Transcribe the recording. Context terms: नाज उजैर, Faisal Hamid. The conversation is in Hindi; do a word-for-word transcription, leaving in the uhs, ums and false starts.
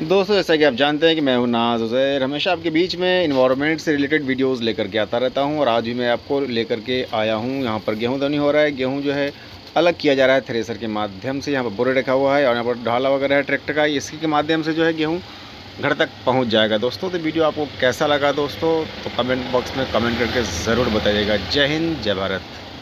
दोस्तों जैसा कि आप जानते हैं कि मैं हूं नाज उजैर, हमेशा आपके बीच में इन्वायरमेंट से रिलेटेड वीडियोस लेकर के आता रहता हूं और आज भी मैं आपको लेकर के आया हूं। यहां पर गेहूं दवनी हो रहा है, गेहूं जो है अलग किया जा रहा है थ्रेसर के माध्यम से। यहां पर बोरे रखा हुआ है और यहाँ पर ढाला वगैरह है ट्रैक्टर का, इसी के माध्यम से जो है गेहूँ घर तक पहुँच जाएगा। दोस्तों तो वीडियो आपको कैसा लगा दोस्तों, तो कमेंट बॉक्स में कमेंट करके ज़रूर बताइएगा। जय हिंद, जय भारत।